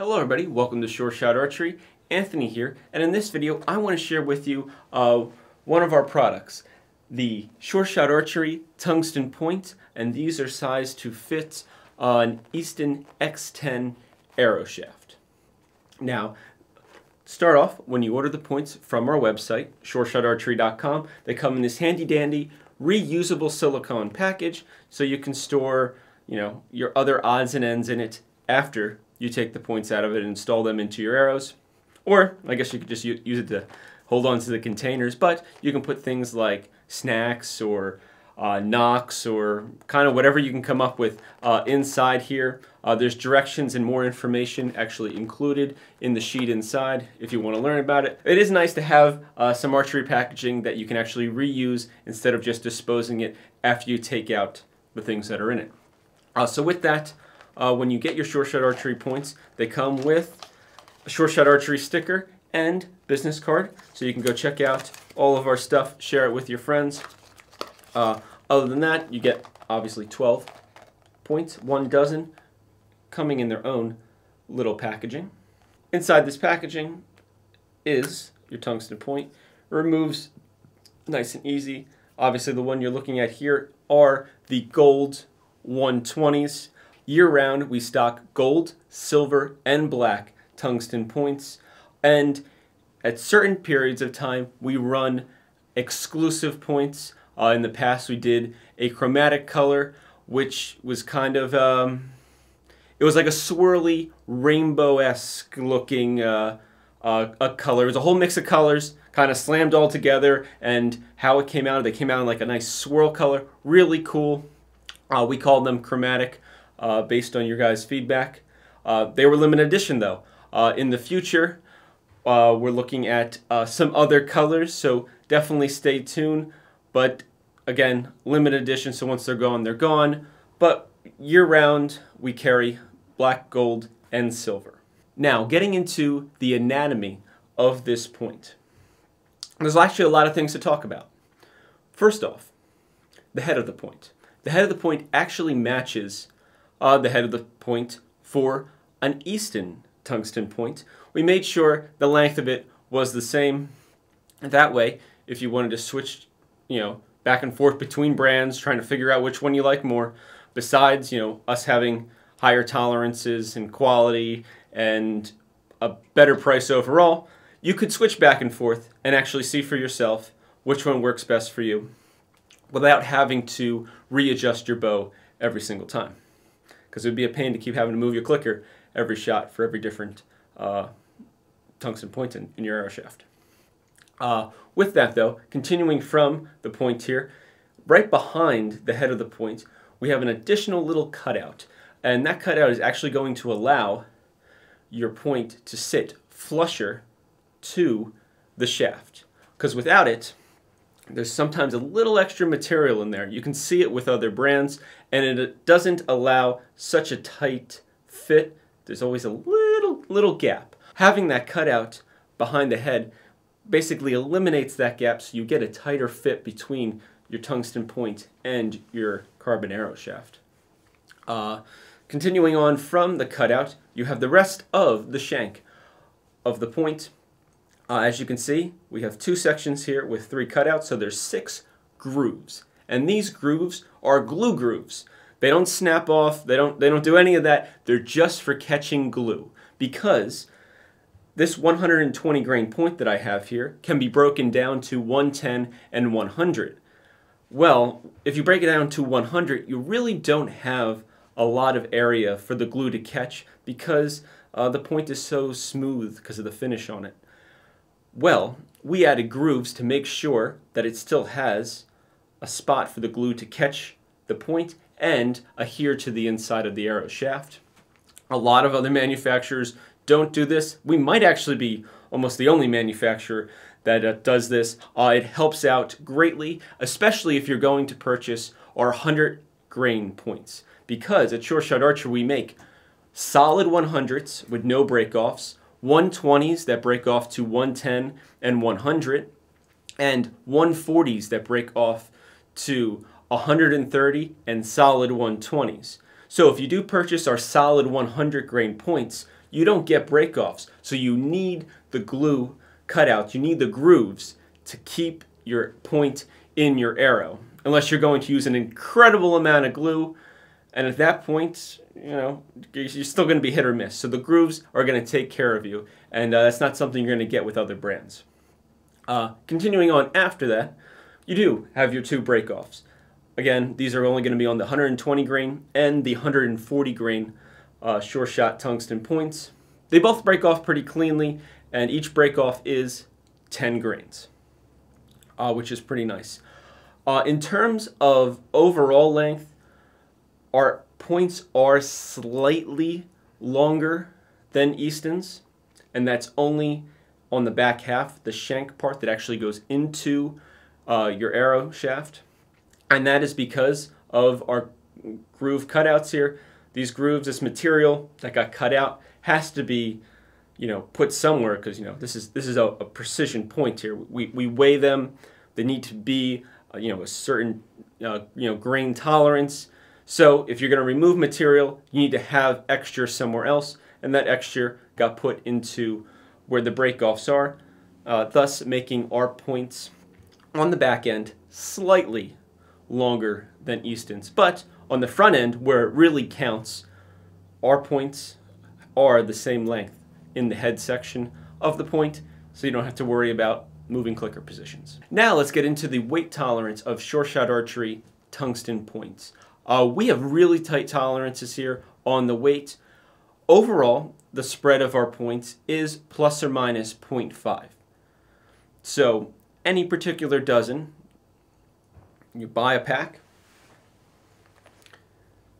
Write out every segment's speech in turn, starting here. Hello everybody, welcome to Shore Shot Archery. Anthony here, and in this video I want to share with you one of our products, the Shore Shot Archery Tungsten Point, and these are sized to fit an Easton X10 arrow shaft. Now, start off, when you order the points from our website, shoreshotarchery.com, they come in this handy dandy reusable silicone package, so you can store, you know, your other odds and ends in it after you take the points out of it and install them into your arrows. Or I guess you could just use it to hold on to the containers, but you can put things like snacks or knocks or kind of whatever you can come up with inside here. There's directions and more information actually included in the sheet inside if you want to learn about it. It is nice to have some archery packaging that you can actually reuse instead of just disposing it after you take out the things that are in it. So with that, when you get your Shore Shot Archery points, they come with a Shore Shot Archery sticker and business card, so you can go check out all of our stuff, share it with your friends. Other than that, you get obviously 12 points, 1 dozen, coming in their own little packaging. Inside this packaging is your tungsten point. Removes nice and easy. Obviously the one you're looking at here are the gold 120s. Year-round, we stock gold, silver, and black tungsten points, and at certain periods of time, we run exclusive points. In the past, we did a chromatic color, which was kind of, it was like a swirly, rainbow-esque looking a color. It was a whole mix of colors, kind of slammed all together, and how it came out, they came out in like a nice swirl color, really cool. We called them chromatic. Based on your guys' feedback. They were limited edition though. In the future, we're looking at some other colors, so definitely stay tuned. But again, limited edition, so once they're gone, they're gone. But year-round, we carry black, gold, and silver. Now, getting into the anatomy of this point. There's actually a lot of things to talk about. First off, the head of the point. The head of the point actually matches the head of the point for an Easton tungsten point. We made sure the length of it was the same. That way, if you wanted to switch, you know, back and forth between brands, trying to figure out which one you like more, besides, you know, us having higher tolerances and quality and a better price overall, you could switch back and forth and actually see for yourself which one works best for you without having to readjust your bow every single time. Because it would be a pain to keep having to move your clicker every shot for every different tungsten point in your arrow shaft. With that though, continuing from the point here, right behind the head of the point, we have an additional little cutout. And that cutout is actually going to allow your point to sit flusher to the shaft. Because without it, there's sometimes a little extra material in there. You can see it with other brands, and it doesn't allow such a tight fit. There's always a little gap. Having that cutout behind the head basically eliminates that gap, so you get a tighter fit between your tungsten point and your carbon arrow shaft. Continuing on from the cutout, you have the rest of the shank of the point. As you can see, we have 2 sections here with 3 cutouts, so there's 6 grooves. And these grooves are glue grooves. They don't snap off, they don't do any of that. They're just for catching glue. Because this 120 grain point that I have here can be broken down to 110 and 100. Well, if you break it down to 100, you really don't have a lot of area for the glue to catch because the point is so smooth because of the finish on it. Well, we added grooves to make sure that it still has a spot for the glue to catch the point and adhere to the inside of the arrow shaft. A lot of other manufacturers don't do this. We might actually be almost the only manufacturer that does this. It helps out greatly, especially if you're going to purchase our 100 grain points. Because at Shore Shot Archery, we make solid 100s with no breakoffs, 120s that break off to 110 and 100, and 140s that break off to 130 and solid 120s. So if you do purchase our solid 100 grain points, you don't get breakoffs. So you need the glue cutouts, you need the grooves to keep your point in your arrow, unless you're going to use an incredible amount of glue, and at that point, you know, you're still going to be hit or miss. So the grooves are going to take care of you, and that's not something you're going to get with other brands. Continuing on after that, you do have your two breakoffs. Again, these are only going to be on the 120 grain and the 140 grain Shore Shot tungsten points. They both break off pretty cleanly, and each breakoff is 10 grains, which is pretty nice. In terms of overall length, our points are slightly longer than Easton's, and that's only on the back half, the shank part that actually goes into your arrow shaft. And that is because of our groove cutouts here. These grooves, this material that got cut out has to be, you know, put somewhere, because, you know, this is a precision point here. We weigh them. They need to be you know, a certain you know, grain tolerance. So if you're going to remove material, you need to have extra somewhere else, and that extra got put into where the breakoffs are, thus making our points on the back end slightly longer than Easton's. But on the front end, where it really counts, our points are the same length in the head section of the point, so you don't have to worry about moving clicker positions. Now let's get into the weight tolerance of Shore Shot Archery tungsten points. We have really tight tolerances here on the weight. Overall, the spread of our points is plus or minus 0.5. So any particular dozen, you buy a pack,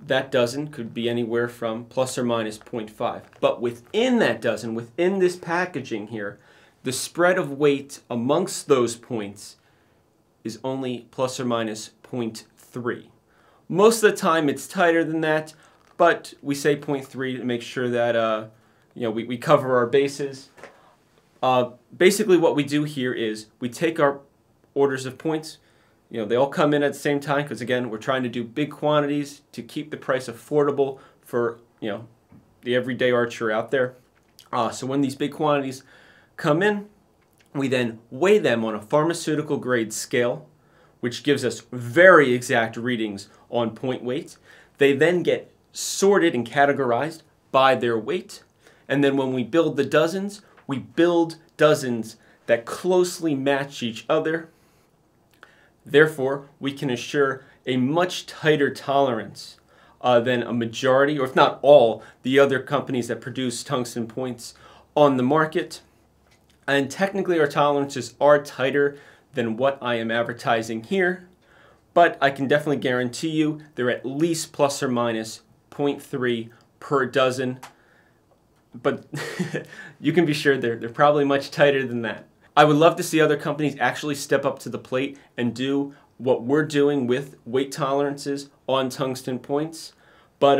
that dozen could be anywhere from plus or minus 0.5. But within that dozen, within this packaging here, the spread of weight amongst those points is only plus or minus 0.3. Most of the time it's tighter than that, but we say 0.3 to make sure that you know, we cover our bases. Basically what we do here is we take our orders of points. You know, they all come in at the same time because, again, we're trying to do big quantities to keep the price affordable for, you know, the everyday archer out there. So when these big quantities come in, we then weigh them on a pharmaceutical grade scale, which gives us very exact readings on point weight. They then get sorted and categorized by their weight, and then when we build the dozens, we build dozens that closely match each other. Therefore, we can assure a much tighter tolerance than a majority, or if not all, the other companies that produce tungsten points on the market. And technically our tolerances are tighter than what I am advertising here, but I can definitely guarantee you they're at least plus or minus 0.3 per dozen, but you can be sure they're probably much tighter than that. I would love to see other companies actually step up to the plate and do what we're doing with weight tolerances on tungsten points, but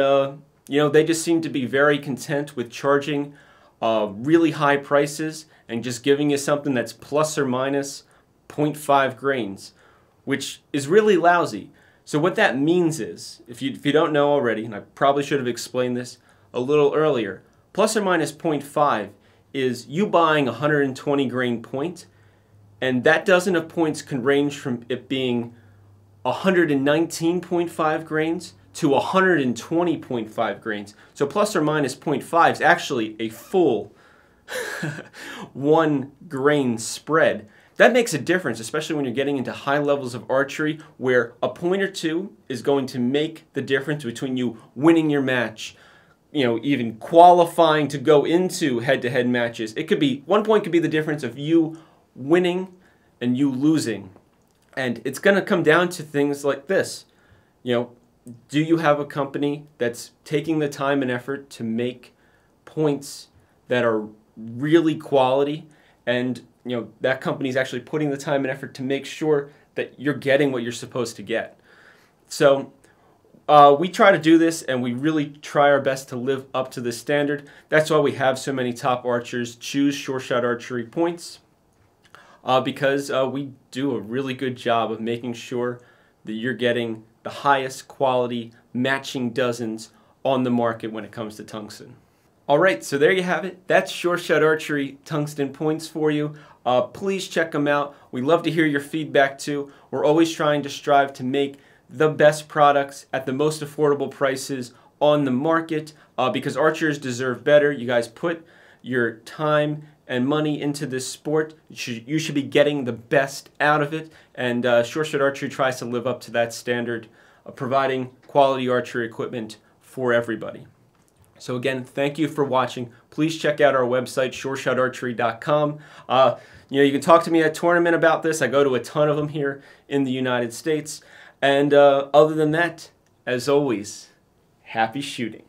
you know, they just seem to be very content with charging really high prices and just giving you something that's plus or minus 0.5 grains, which is really lousy. So what that means is, if you don't know already, and I probably should have explained this a little earlier, plus or minus 0.5 is you buying a 120 grain point, and that dozen of points can range from it being 119.5 grains to 120.5 grains. So plus or minus 0.5 is actually a full 1 grain spread. That makes a difference, especially when you're getting into high levels of archery, where a point or two is going to make the difference between you winning your match, you know, even qualifying to go into head-to-head matches. It could be, one point could be the difference of you winning and you losing. And it's going to come down to things like this. You know, do you have a company that's taking the time and effort to make points that are really quality, and you know that company is actually putting the time and effort to make sure that you're getting what you're supposed to get? So we try to do this, and we really try our best to live up to this standard. That's why we have so many top archers choose Shore Shot Archery points, because we do a really good job of making sure that you're getting the highest quality matching dozens on the market when it comes to tungsten. All right, so there you have it. That's Shore Shot Archery tungsten points for you. Please check them out. We love to hear your feedback too. We're always trying to strive to make the best products at the most affordable prices on the market because archers deserve better. You guys put your time and money into this sport. You should be getting the best out of it, and Shore Shot Archery tries to live up to that standard of providing quality archery equipment for everybody. So again, thank you for watching. Please check out our website, shoreshotarchery.com. You can talk to me at a tournament about this. I go to a ton of them here in the United States. And other than that, as always, happy shooting.